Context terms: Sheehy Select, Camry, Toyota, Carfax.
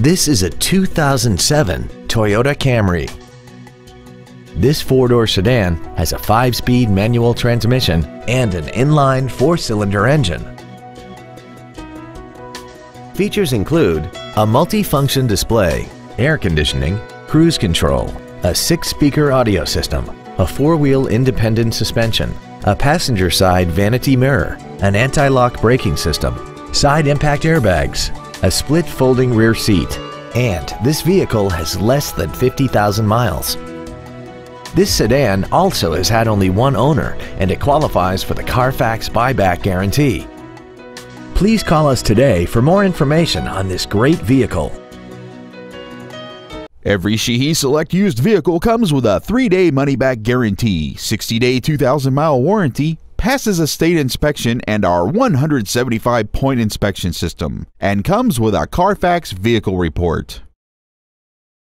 This is a 2007 Toyota Camry. This four-door sedan has a 5-speed manual transmission and an inline 4-cylinder engine. Features include a multi-function display, air conditioning, cruise control, a 6-speaker audio system, a 4-wheel independent suspension, a passenger side vanity mirror, an anti-lock braking system, side impact airbags, a split folding rear seat, and this vehicle has less than 50,000 miles. This sedan also has had only one owner and it qualifies for the Carfax buyback guarantee. Please call us today for more information on this great vehicle. Every Sheehy Select used vehicle comes with a 3-day money-back guarantee, 60-day 2,000-mile warranty, passes a state inspection and our 175-point inspection system, and comes with a Carfax vehicle report.